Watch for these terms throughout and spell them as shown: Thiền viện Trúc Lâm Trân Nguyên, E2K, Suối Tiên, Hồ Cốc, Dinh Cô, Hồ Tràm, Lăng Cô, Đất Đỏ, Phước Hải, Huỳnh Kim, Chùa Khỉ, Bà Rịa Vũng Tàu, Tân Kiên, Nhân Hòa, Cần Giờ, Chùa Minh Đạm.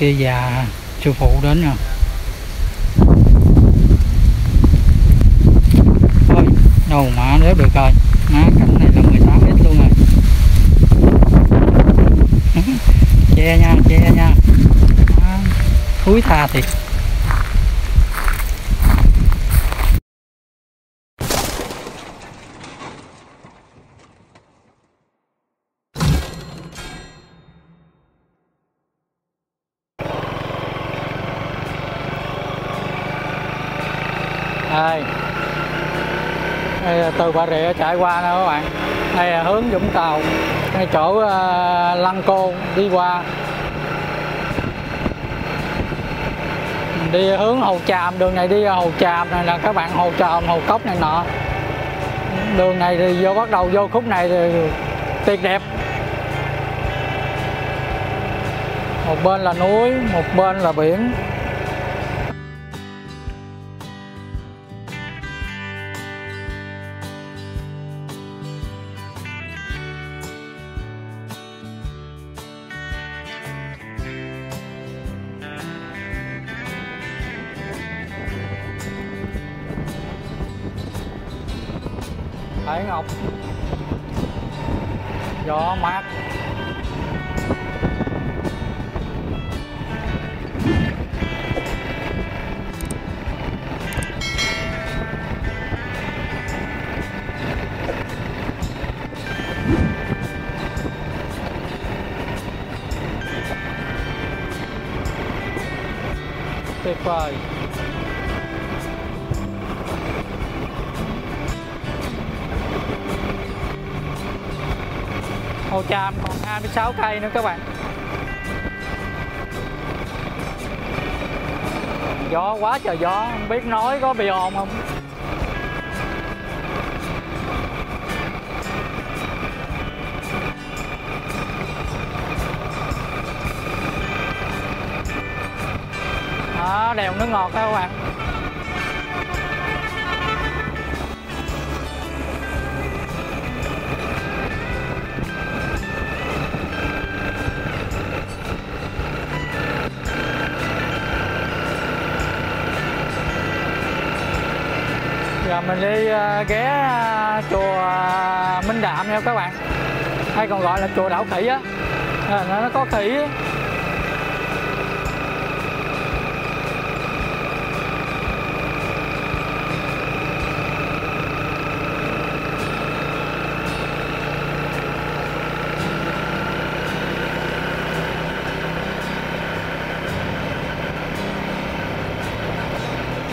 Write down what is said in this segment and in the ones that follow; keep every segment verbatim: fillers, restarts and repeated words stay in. kia già sư phụ đến rồi. Ôi, đâu mà đéo được rồi. Má cảnh này là mười tám mét luôn rồi. Che nha, che nha. Má, thúi tha thiệt. Đây. Đây, từ Bà Rịa chạy qua nè các bạn. Đây là hướng Vũng Tàu, ngay chỗ uh, Lăng Cô đi qua. Đi hướng Hồ Tràm, đường này đi Hồ Tràm này là các bạn Hồ Tràm, Hồ Cốc này nọ. Đường này thì vô bắt đầu vô khúc này thì tuyệt đẹp. Một bên là núi, một bên là biển. Hải Ngọc, gió mát. Tuyệt vời. Hồ Tràm còn hai mươi sáu cây nữa các bạn. Gió quá trời gió, không biết nói có bị ồn không. Đó, đèo nước ngọt các bạn. Giờ mình đi ghé chùa Minh Đạm nha các bạn, hay còn gọi là chùa đảo khỉ á, nó có khỉ á.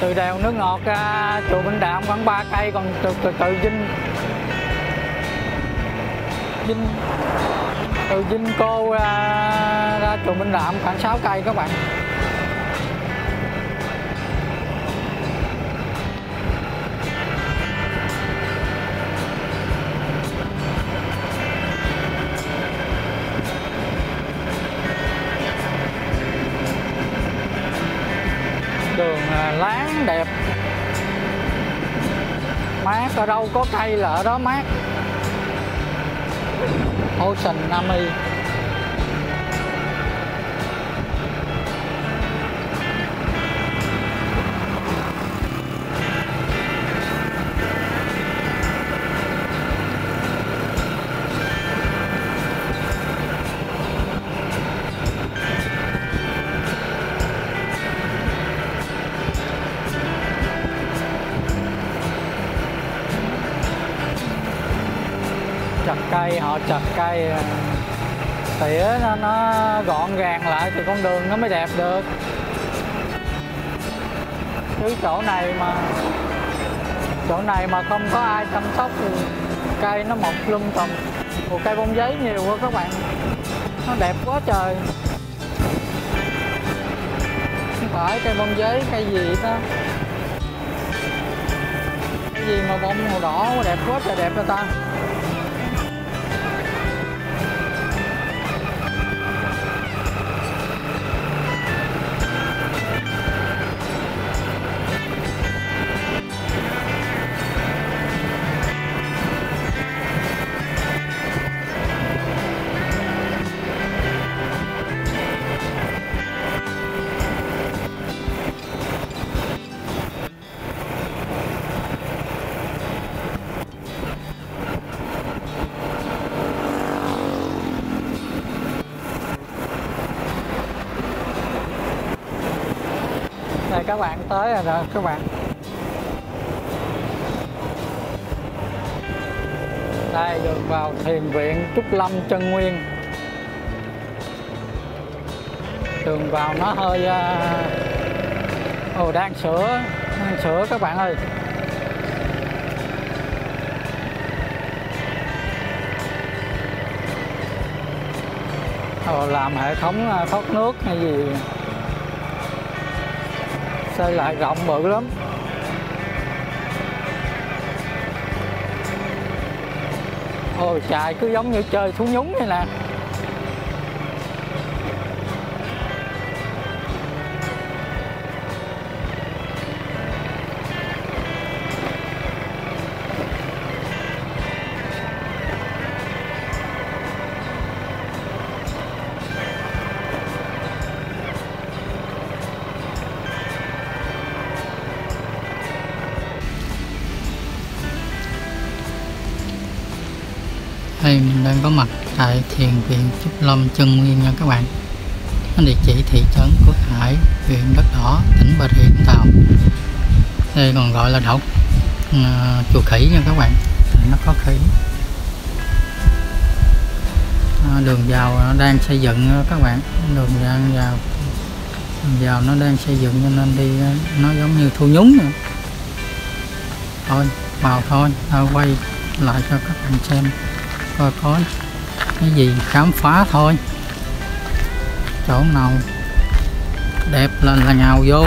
Từ đèo nước ngọt ra chùa Minh Đạm khoảng ba cây, còn từ từ từ Dinh Dinh từ Dinh Cô ra, ra chùa Minh Đạm khoảng sáu cây các bạn. Đường láng đẹp, mát, ở đâu có cây là ở đó mát. Ocean Nami. Cây họ chặt cây tỉa nó, nó gọn gàng lại thì con đường nó mới đẹp được, chứ chỗ này mà chỗ này mà không có ai chăm sóc thì cây nó mọc lum tùm. Một cây bông giấy nhiều quá các bạn, nó đẹp quá trời. Không phải cây bông giấy, cây gì đó, cái gì mà bông màu đỏ đẹp quá trời đẹp cho ta. này các bạn tới rồi đó các bạn. Đây, được vào Thiền viện Trúc Lâm Trân Nguyên. Đường vào nó hơi... Ồ, oh, đang sửa, đang sửa các bạn ơi. Ồ, oh, làm hệ thống thoát nước hay gì. Xây lại rộng bự lắm. Ôi trời, cứ giống như chơi thú nhúng vậy nè. Đây, mình đang có mặt tại Thiền viện Trúc Lâm Trân Nguyên nha các bạn. Nó địa chỉ thị trấn Phước Hải, huyện Đất Đỏ, tỉnh Bà Rịa Vũng Tàu. Đây còn gọi là đảo à, chùa khỉ nha các bạn. Nó có khỉ. À, đường vào nó đang xây dựng các bạn. Đường đang vào, đường vào nó đang xây dựng cho nên đi nó giống như thu nhúng nữa. Thôi vào thôi, tao quay lại cho các bạn xem. Coi có cái gì khám phá thôi, chỗ nào đẹp là là nhào vô,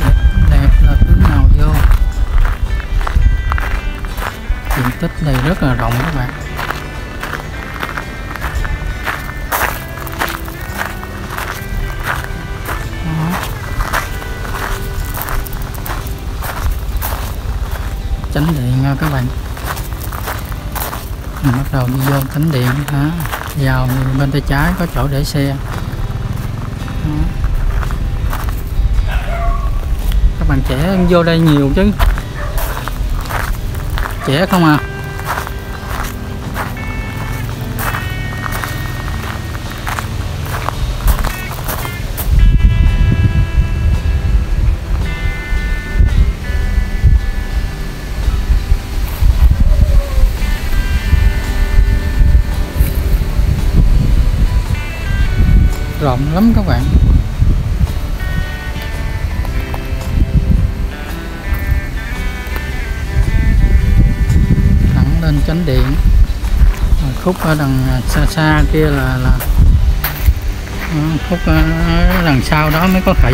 đẹp, đẹp là cứ nhào vô. Diện tích này rất là rộng các bạn. Đó. Chánh điện nha các bạn. Mình bắt đầu đi vô chánh điện hả, vào bên tay trái có chỗ để xe. Các bạn trẻ vô đây nhiều chứ, trẻ không à. Rộng lắm các bạn. Thẳng lên chánh điện. Rồi khúc ở đằng xa xa kia là là khúc ở đằng sau đó mới có khỉ.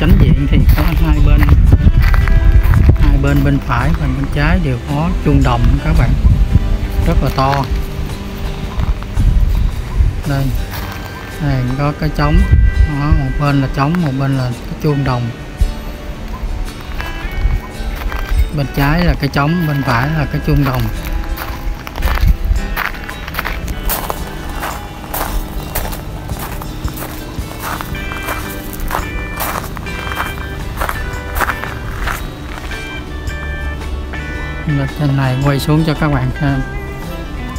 Chánh điện thì có hai bên, hai bên bên phải và bên trái đều có chuông đồng các bạn, rất là to. Đây, này có cái trống, đó, một bên là trống, một bên là cái chuông đồng. Bên trái là cái trống, bên phải là cái chuông đồng. Lên trên này quay xuống cho các bạn xem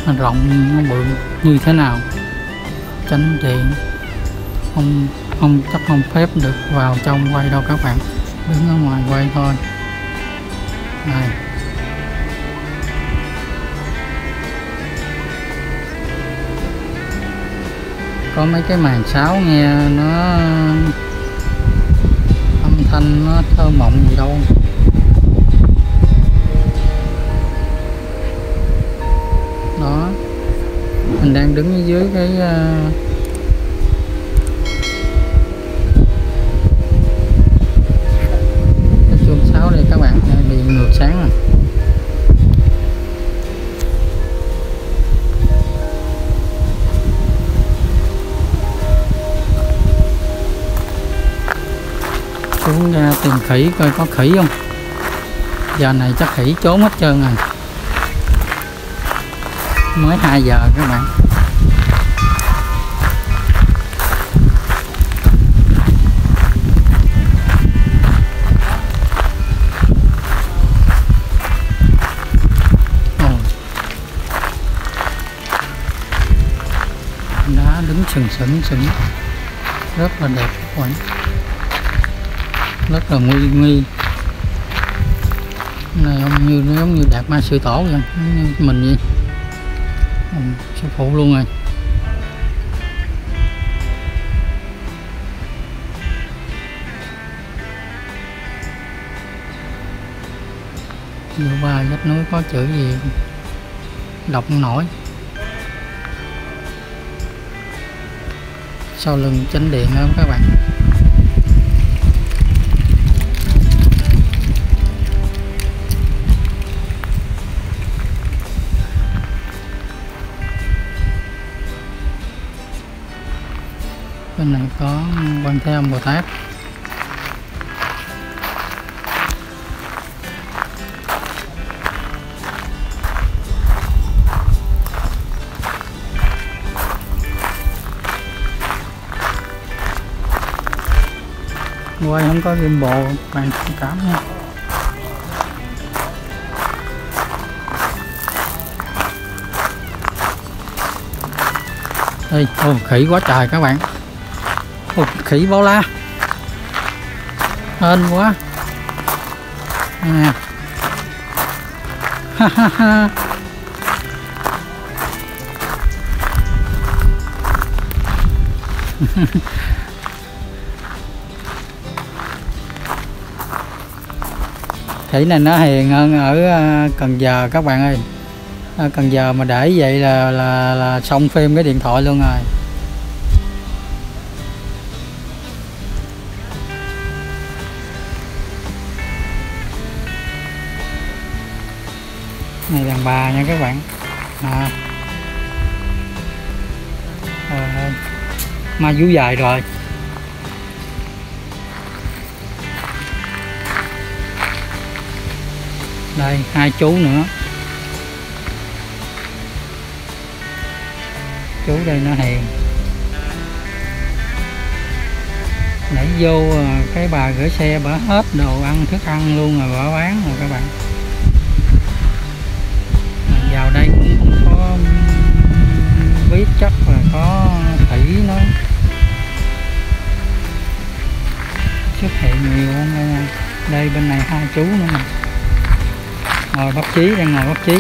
nó rộng nó bự như thế nào. Chánh điện không không chắc không phép được vào trong quay đâu các bạn, đứng ở ngoài quay thôi. Này có mấy cái màn sáo nghe nó âm thanh nó thơ mộng gì đâu. Đó, mình đang đứng dưới cái uh, cái chuông sáo đây các bạn, bị ngược sáng rồi. Xuống ra tìm khỉ coi có khỉ không. Giờ này chắc khỉ trốn hết trơn rồi. Mới hai giờ các bạn. đá đứng sừng sững sững rất là đẹp, rất là nguy nghi này, ông như nó giống như Đạt Ma Sư Tổ vậy, như mình vậy, mình sư phụ luôn rồi. Vừa qua vách núi có chữ gì đọc nổi. Sau lưng chánh điện đó các bạn. Bên này có Quan Thế Âm Bồ Tát. Quay không có gimbal, các bạn thông cảm nha. Đây, ô, khỉ quá trời các bạn. Ô, khỉ bao la. Hên quá. Nè. Ha ha ha. Khỉ này nó hiền hơn ở Cần Giờ các bạn ơi. Ở Cần Giờ mà để vậy là, là là xong phim cái điện thoại luôn rồi. Này đàn bà nha các bạn à. À, mai vú dài rồi. Đây, hai chú nữa. Chú đây nó hiền. Nãy vô cái bà gửi xe bả hết đồ ăn, thức ăn luôn rồi, bả bán rồi các bạn. Mình vào đây cũng không có biết, chắc là có khỉ nó xuất hiện nhiều không đây nè. Đây bên này hai chú nữa nè. Ngồi bác chí, đang ngồi bác chí.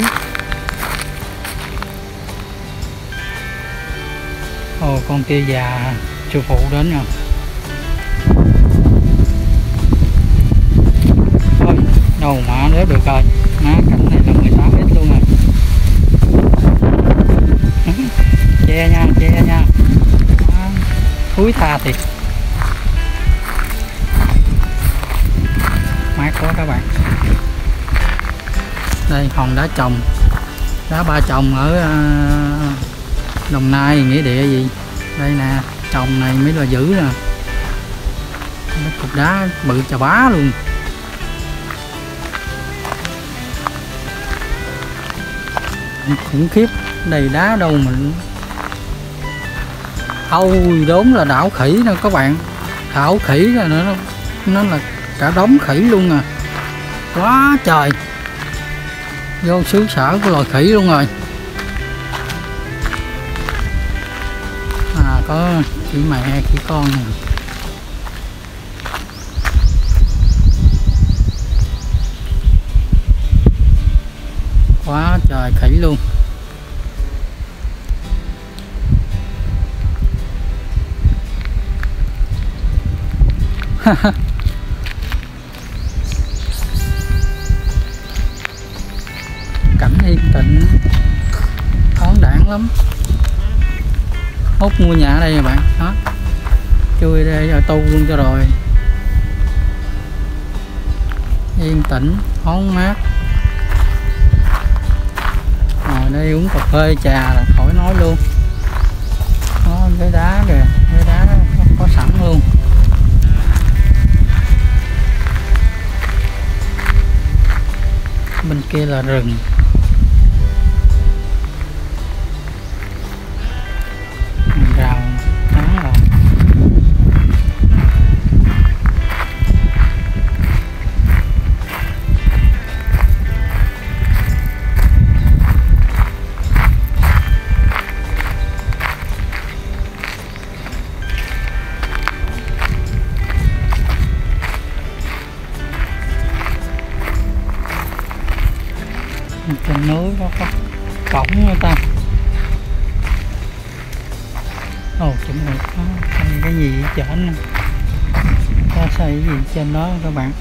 Ồ, con tia già sư phụ đến rồi. Ôi, đâu mà đếm được rồi. Má, cảnh này là mười tám mét luôn rồi. Che nha, che nha. Má, thúi tha thiệt. Mát quá các bạn. Đây hòn đá chồng, đá ba chồng ở uh, Đồng Nai, nghĩa địa gì đây nè. Chồng này mới là dữ nè, cục đá bự chà bá luôn. Khủng khiếp, đầy đá đâu mình. Ôi đốn là đảo khỉ nè các bạn, đảo khỉ nè, nó nó là cả đống khỉ luôn à, quá trời. Vô xứ sở của loài khỉ luôn rồi. À, có khỉ mẹ, khỉ con nè. Quá trời khỉ luôn. Cảnh yên tĩnh thoáng đãng lắm. Hốt mua nhà ở đây nè bạn đó, chui đây rồi tu luôn cho rồi. Yên tĩnh thoáng mát, ngồi đây uống cà phê trà là khỏi nói luôn. Có cái đá kìa, cái đá nó có sẵn luôn. Bên kia là rừng. con núi nó có cổng người ta. Ồ, chuẩn bị có cái gì ở trên này. Có xây gì trên đó các bạn.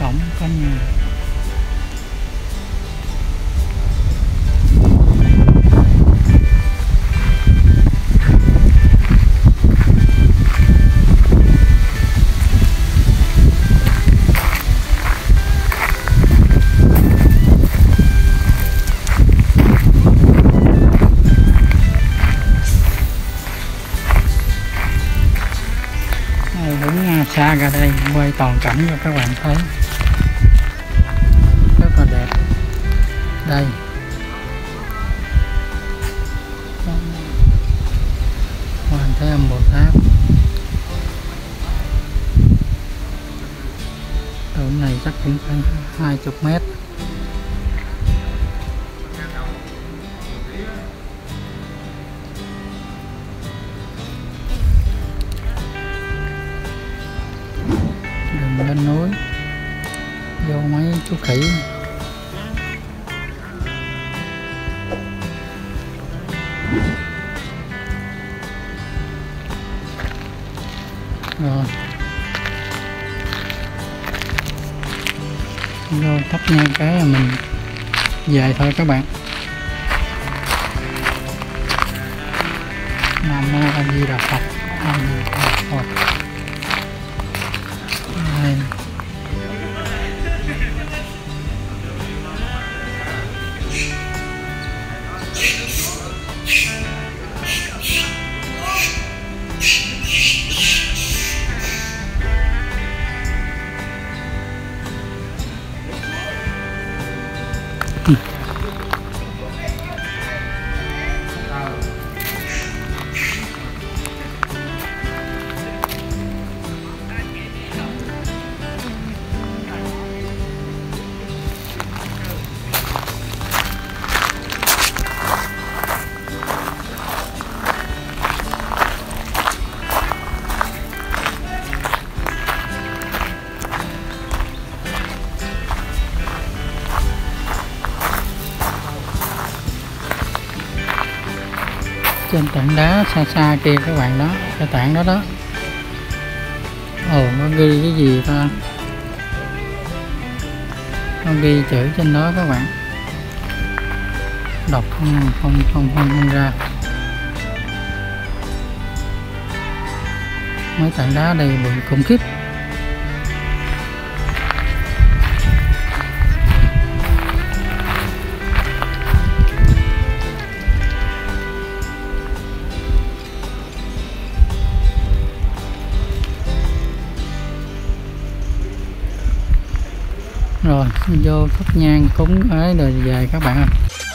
Cổng có nhà. Xa ra đây quay toàn cảnh cho các bạn thấy rất là đẹp. Đây Hoàng Thế Âm Bồ Tát, tượng này chắc cũng khoảng hai mươi mét. Lên núi vô mấy chú khỉ. Rồi rồi thắp nhang cái là mình về thôi các bạn. Nam Mô A Di Đà Phật. A Di Đà Phật. Trên tảng đá xa xa kia các bạn đó, cái tảng đó đó. Ồ, nó ghi cái gì ta? Nó ghi chữ trên đó các bạn. Đọc không không không không, không ra. Mấy tảng đá đây bụi khủng khiếp. Rồi vô thắp nhang cúng ấy rồi về các bạn ạ.